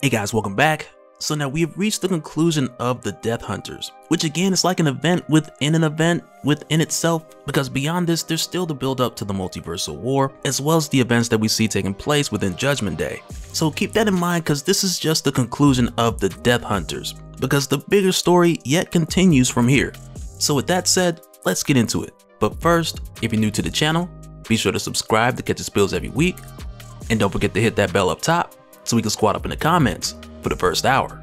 Hey guys, welcome back. So now we have reached the conclusion of the Death Hunters, which again is like an event within itself, because beyond this there's still the build up to the multiversal war, as well as the events that we see taking place within Judgment Day. So keep that in mind, because this is just the conclusion of the Death Hunters, because the bigger story yet continues from here. So with that said, let's get into it. But first, if you're new to the channel, be sure to subscribe to Catch the Spills every week, and don't forget to hit that bell up top so we can squat up in the comments for the first hour.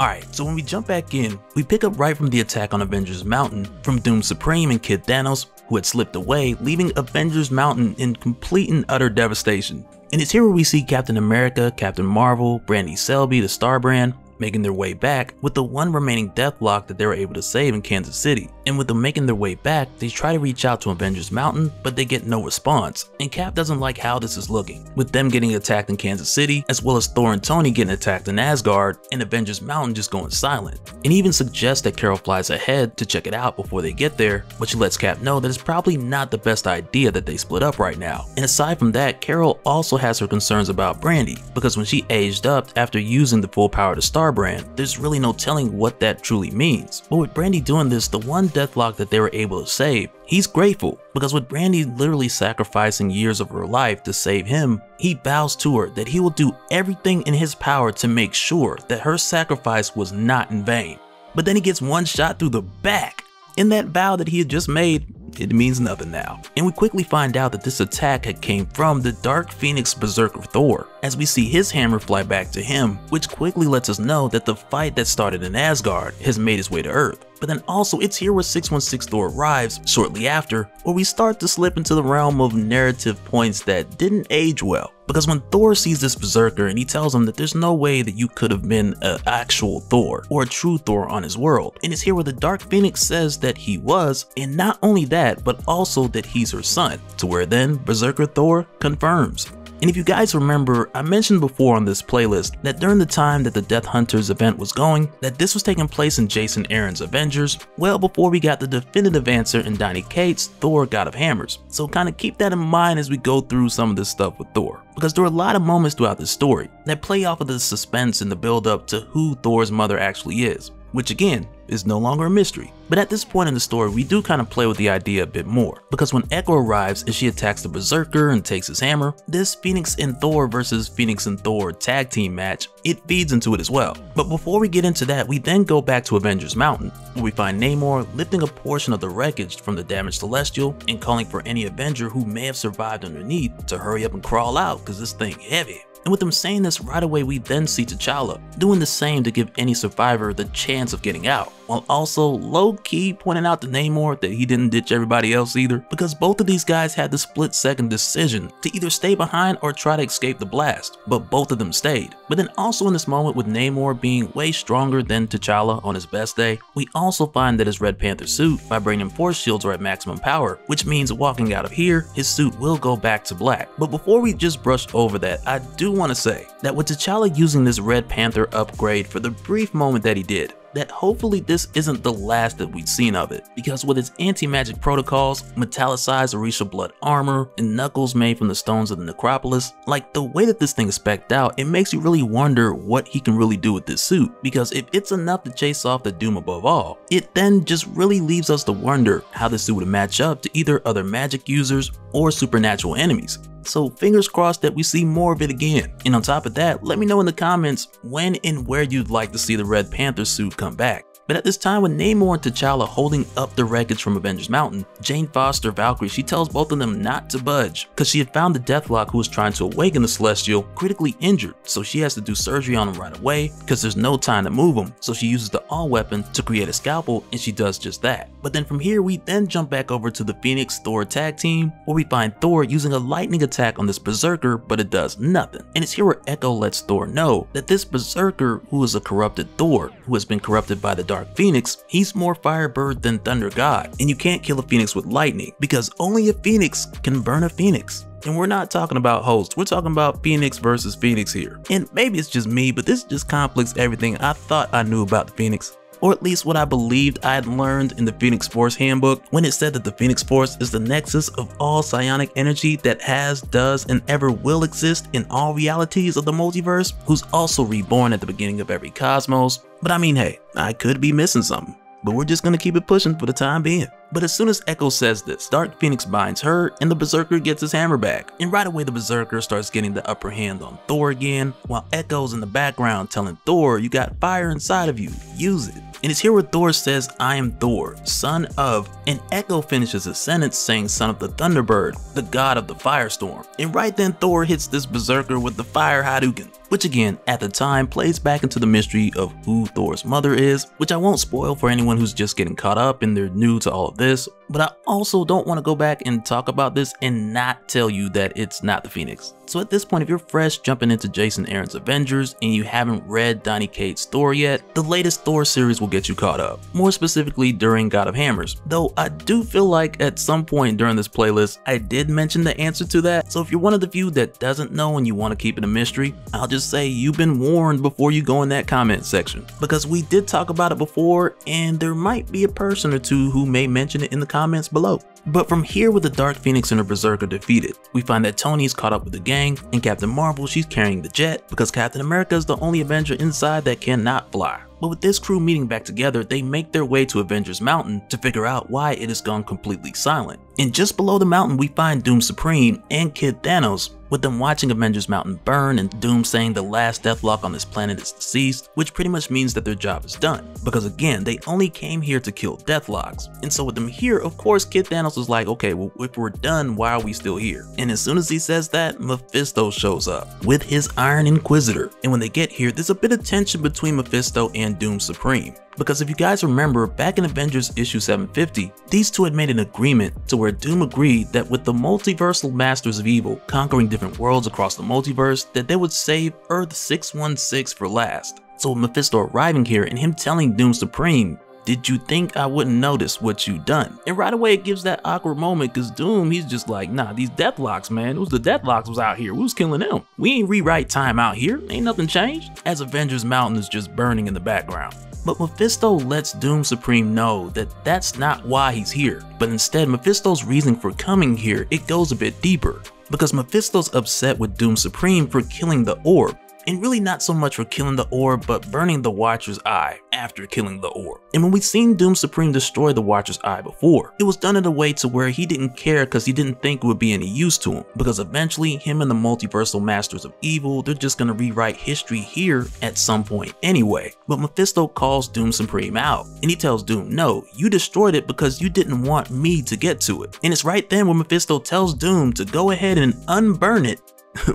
Alright, so when we jump back in, we pick up right from the attack on Avengers Mountain from Doom Supreme and Kid Thanos, who had slipped away, leaving Avengers Mountain in complete and utter devastation. And it's here where we see Captain America, Captain Marvel, Brandy Selby, the Starbrand, making their way back with the one remaining Deathlok that they were able to save in Kansas City. And with them making their way back, they try to reach out to Avengers Mountain, but they get no response, and Cap doesn't like how this is looking, with them getting attacked in Kansas City, as well as Thor and Tony getting attacked in Asgard, and Avengers Mountain just going silent, and even suggests that Carol flies ahead to check it out before they get there, but she lets Cap know that it's probably not the best idea that they split up right now. And aside from that, Carol also has her concerns about Brandy, because when she aged up after using the full power to Starbrand, there's really no telling what that truly means. But with Brandy doing this, the one Deathlok that they were able to save, he's grateful, because with Brandy literally sacrificing years of her life to save him, he vows to her that he will do everything in his power to make sure that her sacrifice was not in vain. But then he gets one shot through the back, and that vow that he had just made, it means nothing now. And we quickly find out that this attack had came from the Dark Phoenix Berserker Thor, as we see his hammer fly back to him, which quickly lets us know that the fight that started in Asgard has made its way to Earth. But then also it's here where 616 Thor arrives shortly after, where we start to slip into the realm of narrative points that didn't age well. Because when Thor sees this berserker and he tells him that there's no way that you could have been an actual Thor or a true Thor on his world, and it's here where the Dark Phoenix says that he was, and not only that, but also that he's her son, to where then Berserker Thor confirms. And if you guys remember, I mentioned before on this playlist that during the time that the Death Hunters event was going, that this was taking place in Jason Aaron's Avengers, well before we got the definitive answer in Donny Cates' Thor God of Hammers. So kind of keep that in mind as we go through some of this stuff with Thor, because there are a lot of moments throughout the story that play off of the suspense and the build up to who Thor's mother actually is, which again is no longer a mystery. But at this point in the story, we do kind of play with the idea a bit more, because when Echo arrives and she attacks the Berserker and takes his hammer, this Phoenix and Thor versus Phoenix and Thor tag team match, it feeds into it as well. But before we get into that, we then go back to Avengers Mountain, where we find Namor lifting a portion of the wreckage from the damaged Celestial and calling for any Avenger who may have survived underneath to hurry up and crawl out, because this thing heavy. And with them saying this right away, we then see T'Challa doing the same to give any survivor the chance of getting out, while also low-key pointing out to Namor that he didn't ditch everybody else either, because both of these guys had the split-second decision to either stay behind or try to escape the blast, but both of them stayed. But then also in this moment, with Namor being way stronger than T'Challa on his best day, we also find that his Red Panther suit, Vibranium Force Shields are at maximum power, which means walking out of here, his suit will go back to black. But before we just brush over that, I do want to say that with T'Challa using this Red Panther upgrade for the brief moment that he did, that hopefully this isn't the last that we've seen of it, because with its anti-magic protocols, metallicized Orisha blood armor, and knuckles made from the stones of the Necropolis, like the way that this thing is spec'd out, it makes you really wonder what he can really do with this suit, because if it's enough to chase off the Doom above all, it then just really leaves us to wonder how this suit would match up to either other magic users or supernatural enemies. So fingers crossed that we see more of it again. And on top of that, let me know in the comments when and where you'd like to see the Red Panther suit come back. But at this time, with Namor and T'Challa holding up the wreckage from Avengers Mountain, Jane Foster Valkyrie, she tells both of them not to budge, because she had found the Deathlok who was trying to awaken the Celestial critically injured, so she has to do surgery on him right away, because there's no time to move him, so she uses the all weapon to create a scalpel, and she does just that. But then from here, we then jump back over to the Phoenix Thor tag team, where we find Thor using a lightning attack on this Berserker, but it does nothing. And it's here where Echo lets Thor know that this Berserker, who is a corrupted Thor, who has been corrupted by the Dark Phoenix, he's more Firebird than Thunder God, and you can't kill a Phoenix with lightning, because only a Phoenix can burn a Phoenix. And we're not talking about hosts, we're talking about Phoenix versus Phoenix here. And maybe it's just me, but this just conflicts everything I thought I knew about the Phoenix. or at least what I believed I had learned in the Phoenix Force Handbook, when it said that the Phoenix Force is the nexus of all psionic energy that has, does, and ever will exist in all realities of the multiverse, who's also reborn at the beginning of every cosmos. But I mean, hey, I could be missing something, but we're just gonna keep it pushing for the time being. But as soon as Echo says this, Dark Phoenix binds her and the Berserker gets his hammer back. And right away the Berserker starts getting the upper hand on Thor again, while Echo's in the background telling Thor, you got fire inside of you, use it. And it's here where Thor says, I am Thor, son of, and Echo finishes his sentence saying son of the Thunderbird, the god of the firestorm. And right then Thor hits this Berserker with the fire Hadouken, which again at the time plays back into the mystery of who Thor's mother is, which I won't spoil for anyone who's just getting caught up and they're new to all of this. But I also don't want to go back and talk about this and not tell you that it's not the Phoenix. So at this point, if you're fresh jumping into Jason Aaron's Avengers and you haven't read Donny Cates' Thor yet, the latest Thor series will get you caught up, more specifically during God of Hammers. Though I do feel like at some point during this playlist, I did mention the answer to that. So if you're one of the few that doesn't know and you want to keep it a mystery, I'll just say you've been warned before you go in that comment section, because we did talk about it before and there might be a person or two who may mention it in the comments below. But from here, with the Dark Phoenix and her Berserker defeated, we find that Tony's caught up with the gang, and Captain Marvel, she's carrying the jet because Captain America is the only Avenger inside that cannot fly. But with this crew meeting back together, they make their way to Avengers Mountain to figure out why it has gone completely silent. And just below the mountain, we find Doom Supreme and Kid Thanos, with them watching Avengers Mountain burn and Doom saying the last Deathlok on this planet is deceased, which pretty much means that their job is done. Because again, they only came here to kill Deathloks. And so with them here, of course, Kid Thanos is like, okay, well, if we're done, why are we still here? And as soon as he says that, Mephisto shows up with his Iron Inquisitor. And when they get here, there's a bit of tension between Mephisto and Doom Supreme, because if you guys remember back in Avengers issue 750, these two had made an agreement to where Doom agreed that with the multiversal masters of evil conquering different worlds across the multiverse, that they would save Earth 616 for last. So with Mephisto arriving here and him telling Doom Supreme, did you think I wouldn't notice what you done? And right away it gives that awkward moment, because Doom, he's just like, nah, these Deathlocks, man, it was the Deathlocks was out here, we was killing them. We ain't rewrite time out here, ain't nothing changed. As Avengers Mountain is just burning in the background. But Mephisto lets Doom Supreme know that that's not why he's here. But instead, Mephisto's reason for coming here, it goes a bit deeper. Because Mephisto's upset with Doom Supreme for killing the orb. And really not so much for killing the orb, but burning the Watcher's Eye after killing the orb. And when we've seen Doom Supreme destroy the Watcher's Eye before, it was done in a way to where he didn't care, because he didn't think it would be any use to him. Because eventually, him and the multiversal masters of evil, they're just gonna rewrite history here at some point anyway. But Mephisto calls Doom Supreme out, and he tells Doom, no, you destroyed it because you didn't want me to get to it. And it's right then when Mephisto tells Doom to go ahead and unburn it,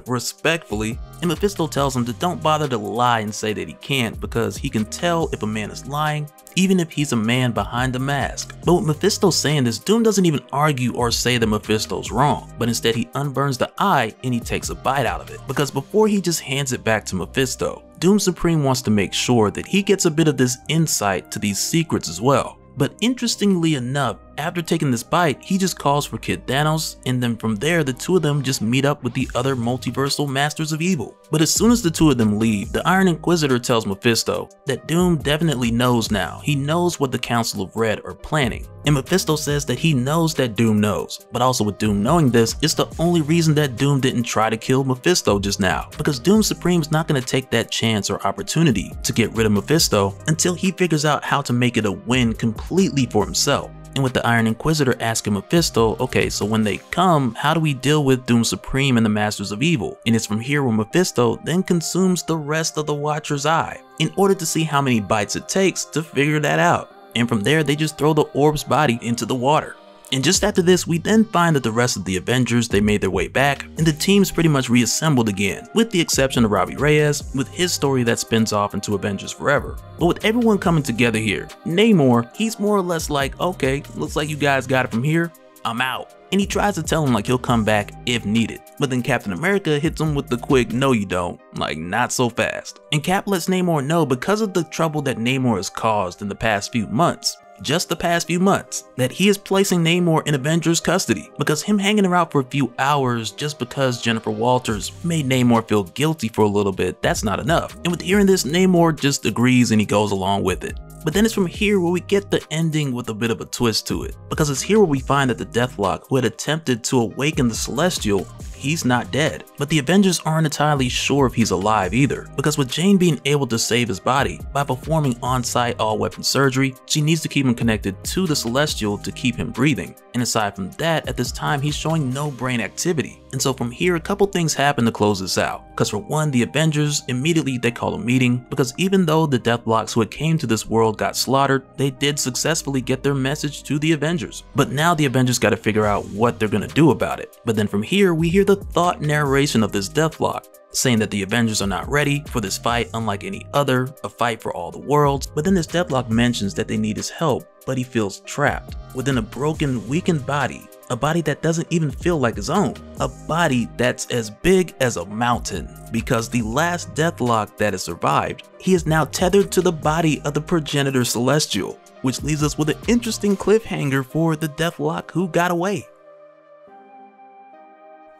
respectfully, and Mephisto tells him to don't bother to lie and say that he can't, because he can tell if a man is lying, even if he's a man behind a mask. But with Mephisto saying this, Doom doesn't even argue or say that Mephisto's wrong, but instead he unburns the eye and he takes a bite out of it, because before he just hands it back to Mephisto, Doom Supreme wants to make sure that he gets a bit of this insight to these secrets as well. But interestingly enough, after taking this bite, he just calls for Kid Thanos, and then from there, the two of them just meet up with the other multiversal masters of evil. But as soon as the two of them leave, the Iron Inquisitor tells Mephisto that Doom definitely knows now. He knows what the Council of Red are planning. And Mephisto says that he knows that Doom knows. But also with Doom knowing this, it's the only reason that Doom didn't try to kill Mephisto just now. Because Doom Supreme's not going to take that chance or opportunity to get rid of Mephisto until he figures out how to make it a win completely for himself. And with the Iron Inquisitor asking Mephisto, okay, so when they come, how do we deal with Doom Supreme and the Masters of Evil? And it's from here where Mephisto then consumes the rest of the Watcher's Eye in order to see how many bites it takes to figure that out. And from there, they just throw the orb's body into the water. And just after this, we then find that the rest of the Avengers, they made their way back, and the team's pretty much reassembled again, with the exception of Robbie Reyes, with his story that spins off into Avengers Forever. But with everyone coming together here, Namor, he's more or less like, okay, looks like you guys got it from here, I'm out. And he tries to tell him like he'll come back if needed. But then Captain America hits him with the quick, no you don't, like not so fast. And Cap lets Namor know, because of the trouble that Namor has caused in the past few months, that he is placing Namor in Avengers custody, because him hanging around for a few hours just because Jennifer Walters made Namor feel guilty for a little bit, that's not enough. And with hearing this, Namor just agrees and he goes along with it. But then it's from here where we get the ending with a bit of a twist to it, because it's here where we find that the Deathlok, who had attempted to awaken the Celestial, he's not dead. But the Avengers aren't entirely sure if he's alive either, because with Jane being able to save his body by performing on-site all-weapon surgery, she needs to keep him connected to the Celestial to keep him breathing. And aside from that, at this time he's showing no brain activity. And so from here, a couple things happen to close this out. Because for one, the Avengers, immediately they call a meeting, because even though the Deathlok who had came to this world got slaughtered, they did successfully get their message to the Avengers. But now the Avengers gotta figure out what they're gonna do about it. But then from here, we hear the thought narration of this Deathlok, saying that the Avengers are not ready for this fight unlike any other, a fight for all the worlds. But then this Deathlok mentions that they need his help, but he feels trapped within a broken, weakened body. A body that doesn't even feel like his own. A body that's as big as a mountain. Because the last Deathlok that has survived, he is now tethered to the body of the Progenitor Celestial, which leaves us with an interesting cliffhanger for the Deathlok who got away.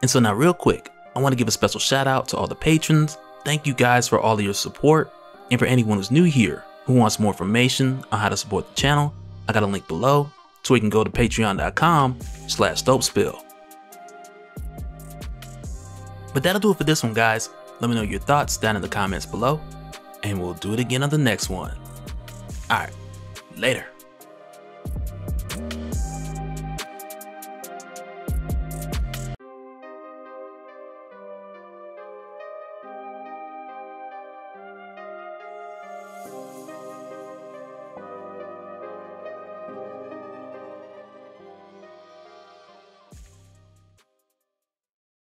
And so now real quick, I want to give a special shout out to all the patrons. Thank you guys for all of your support. And for anyone who's new here, who wants more information on how to support the channel, I got a link below. So you can go to patreon.com/dopespill. But that'll do it for this one, guys. Let me know your thoughts down in the comments below, and we'll do it again on the next one. Alright, later.